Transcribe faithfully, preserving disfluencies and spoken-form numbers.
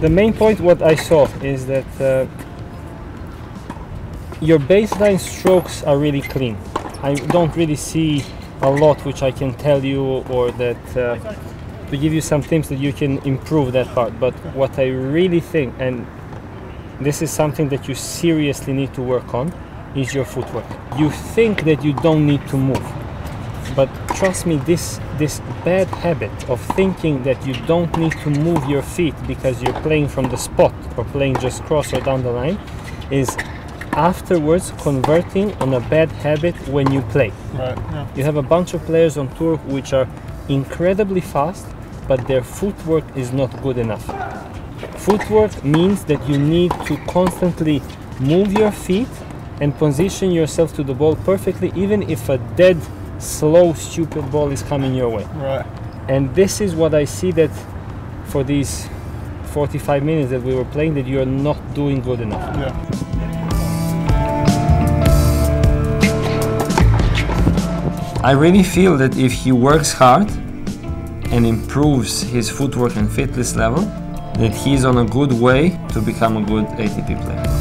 the main point what I saw is that uh, your baseline strokes are really clean. I don't really see a lot which I can tell you, or that uh, to give you some tips that you can improve that part. But what I really think, and this is something that you seriously need to work on, is your footwork. You think that you don't need to move, but trust me, this this bad habit of thinking that you don't need to move your feet because you're playing from the spot or playing just cross or down the line is afterwards converting on a bad habit when you play. Right. Yeah. You have a bunch of players on tour which are incredibly fast, but their footwork is not good enough. Footwork means that you need to constantly move your feet and position yourself to the ball perfectly, even if a dead, slow, stupid ball is coming your way. Right. And this is what I see, that for these forty-five minutes that we were playing, that you're not doing good enough. Yeah. I really feel that if he works hard and improves his footwork and fitness level, that he's on a good way to become a good A T P player.